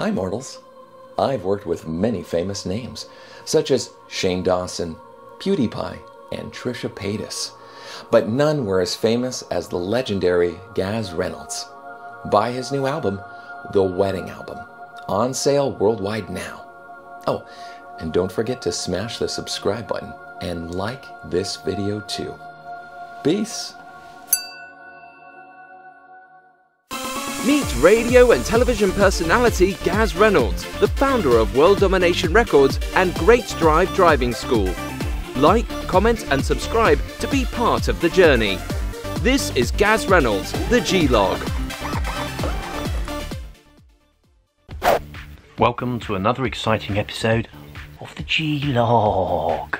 Hi mortals! I've worked with many famous names, such as Shane Dawson, PewDiePie, and Trisha Paytas, but none were as famous as the legendary Gaz Reynolds. Buy his new album, The Wedding Album, on sale worldwide now. Oh, and don't forget to smash the subscribe button and like this video too. Peace! Meet radio and television personality Gaz Reynolds, the founder of World Domination Records and Great Drive Driving School. Like, comment and subscribe to be part of the journey. This is Gaz Reynolds, the G-Log. Welcome to another exciting episode of the G-Log.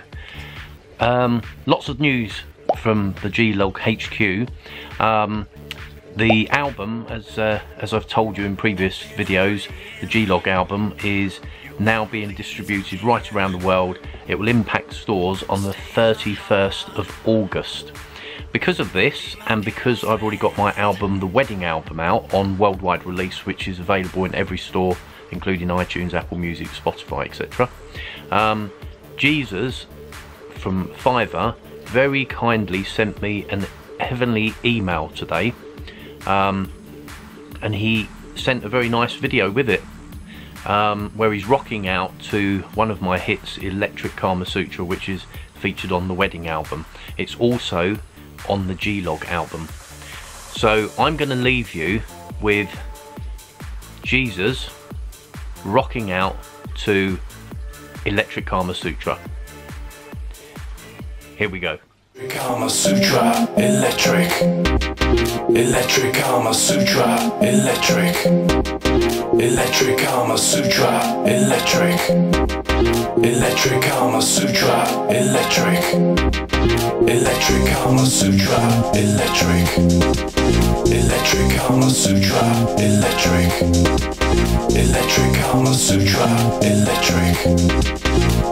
Lots of news from the G-Log HQ. The album, as I've told you in previous videos, the G-Log album is now being distributed right around the world. It will impact stores on the 31st of August. Because of this, and because I've already got my album, The Wedding Album, out on worldwide release, which is available in every store, including iTunes, Apple Music, Spotify, etc. Jesus from Fiverr very kindly sent me an heavenly email today. And he sent a very nice video with it, where he's rocking out to one of my hits, Electric Kama Sutra, which is featured on the Wedding Album. It's also on the G-Log album. So I'm going to leave you with Jesus rocking out to Electric Kama Sutra. Here we go. Kama Sutra, electric. Electric Kama Sutra, electric. Electric Kama Sutra, electric. Electric Kama Sutra, electric. Electric Kama Sutra, electric. Electric Kama Sutra, electric. Electric Kama Sutra, electric.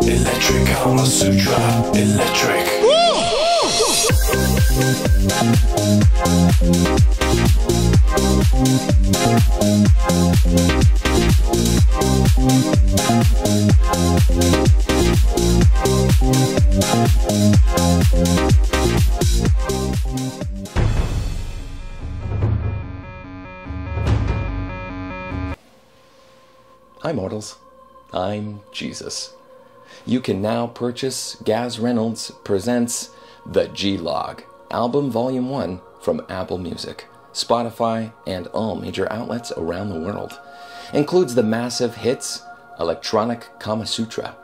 Electric Kama Sutra, electric. Hi mortals, I'm Jesus. You can now purchase Gaz Reynolds Presents The G-Log Album Volume 1 from Apple Music, Spotify, and all major outlets around the world. Includes the massive hits Electronic Kama Sutra,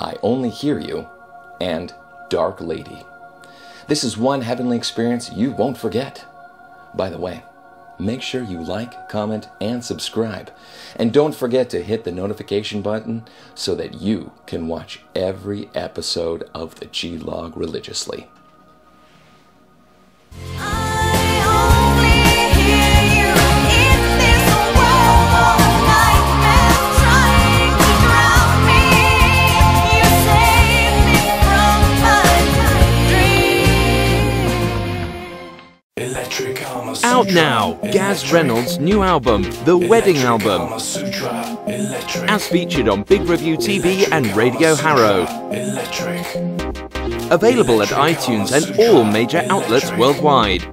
I Only Hear You, and Dark Lady. This is one heavenly experience you won't forget. By the way, make sure you like, comment, and subscribe. And don't forget to hit the notification button so that you can watch every episode of the G-Log religiously. Out now, Gaz Reynolds' new album, The Wedding Album, as featured on Big Review TV and Radio Harrow. Available at iTunes and all major outlets worldwide.